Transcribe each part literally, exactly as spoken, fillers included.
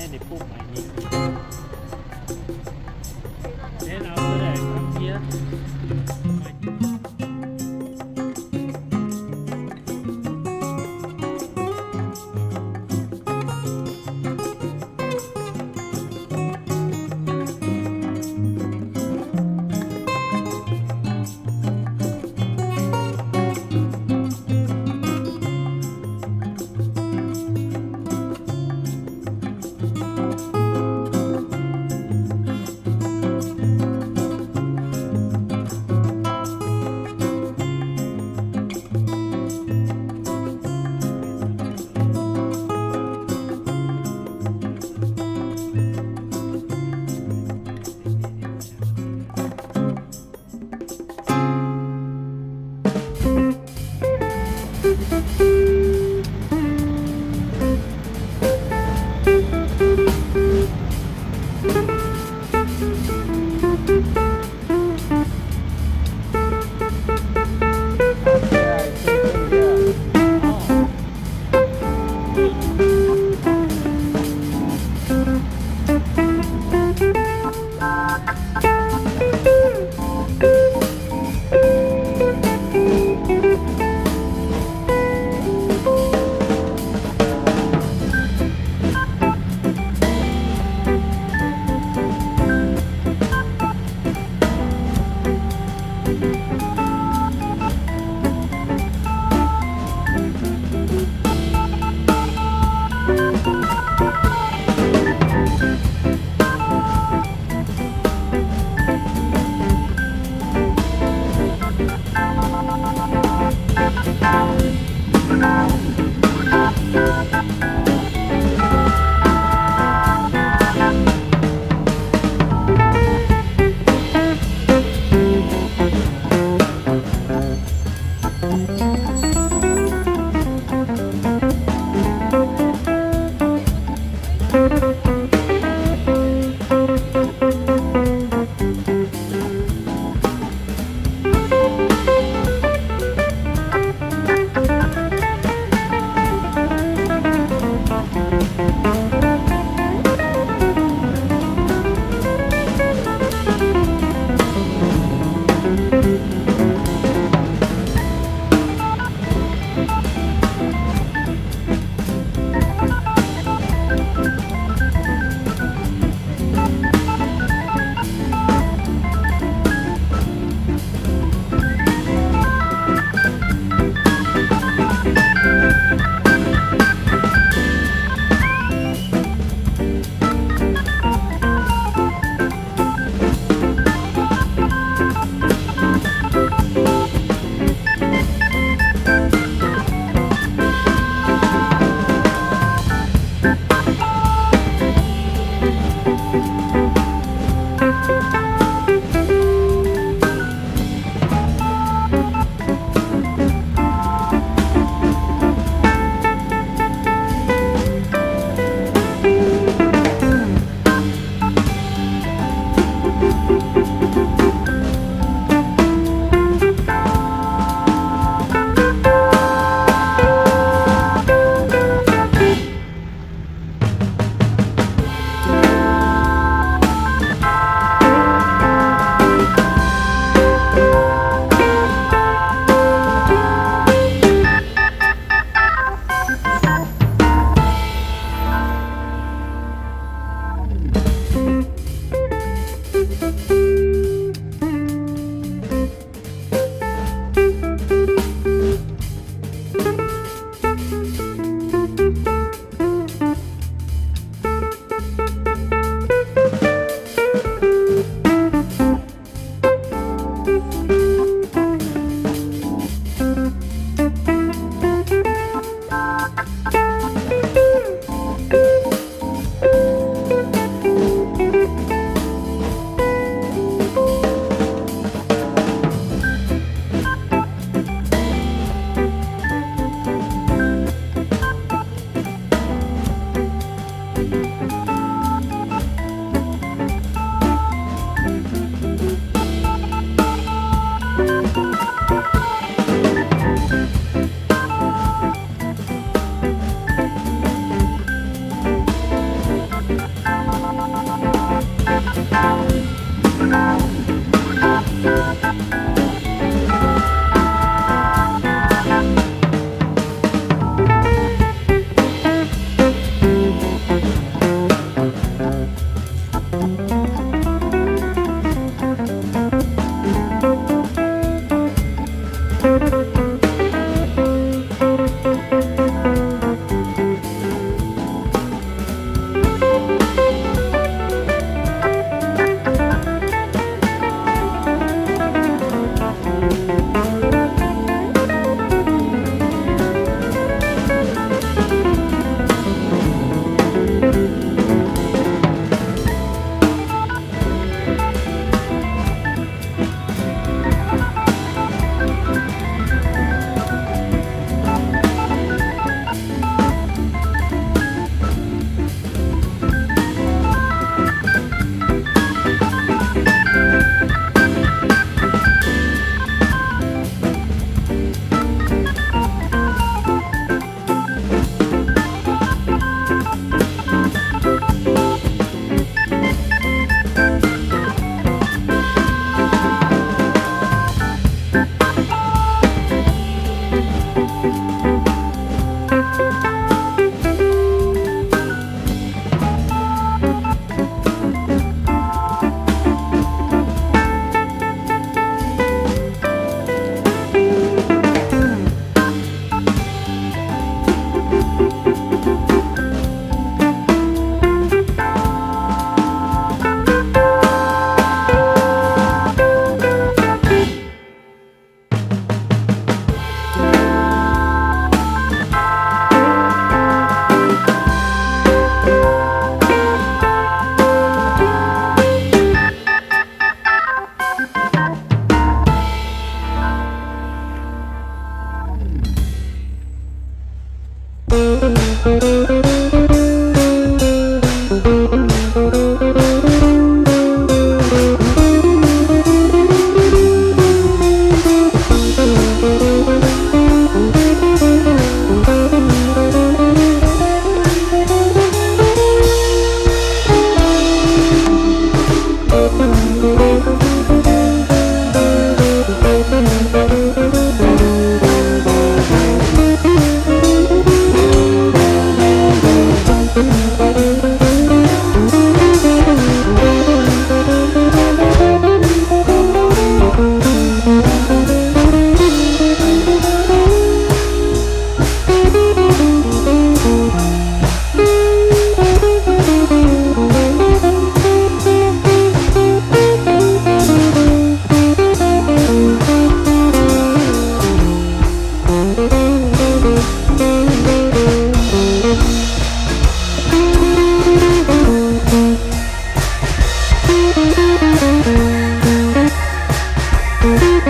then they poke my knee. Then after that I come here.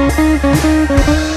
We'll be right back.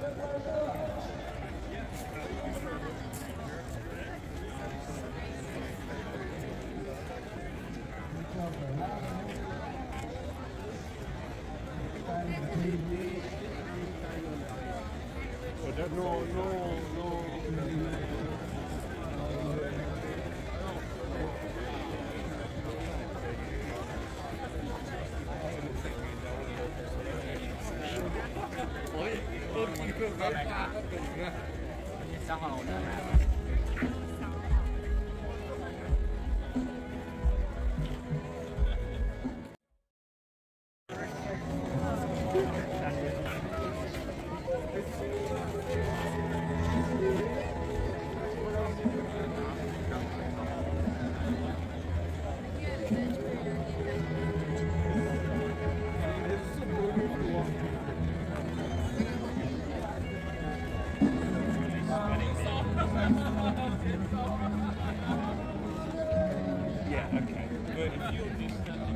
No, no, no. Yeah, okay. But if you'll just...